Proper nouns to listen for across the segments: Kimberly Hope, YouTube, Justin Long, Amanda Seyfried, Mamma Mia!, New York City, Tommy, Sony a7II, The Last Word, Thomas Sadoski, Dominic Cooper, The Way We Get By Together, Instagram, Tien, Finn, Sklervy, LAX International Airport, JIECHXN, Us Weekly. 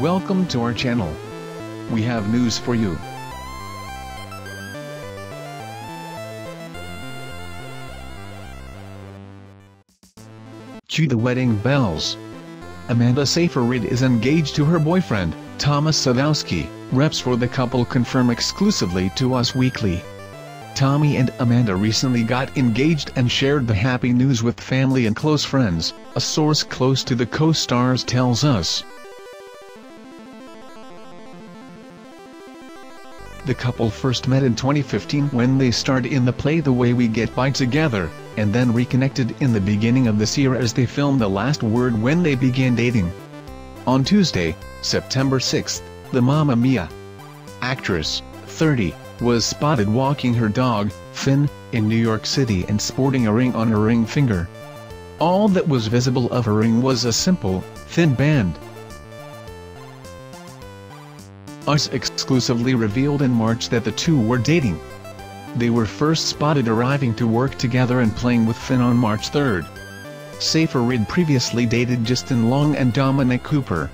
Welcome to our channel. We have news for you. Cue the wedding bells. Amanda Seyfried is engaged to her boyfriend, Thomas Sadoski. Reps for the couple confirm exclusively to Us Weekly. Tommy and Amanda recently got engaged and shared the happy news with family and close friends, a source close to the co-stars tells us. The couple first met in 2015 when they starred in the play The Way We Get By Together, and then reconnected in the beginning of this year as they filmed The Last Word when they began dating. On Tuesday, September 6th, the Mamma Mia! Actress, 30, was spotted walking her dog, Finn, in New York City and sporting a ring on her ring finger. All that was visible of her ring was a simple, thin band. Us exclusively revealed in March that the two were dating. They were first spotted arriving to work together and playing with Finn on March 3rd. Seyfried previously dated Justin Long and Dominic Cooper.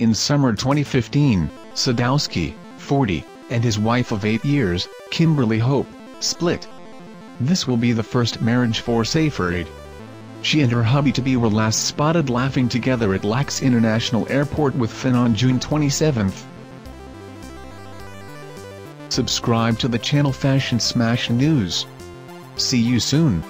In summer 2015, Sadowski, 40, and his wife of 8 years, Kimberly Hope, split. This will be the first marriage for Seyfried. She and her hubby-to-be were last spotted laughing together at LAX International Airport with Finn on June 27th. Subscribe to the channel Fashion Smash News. See you soon.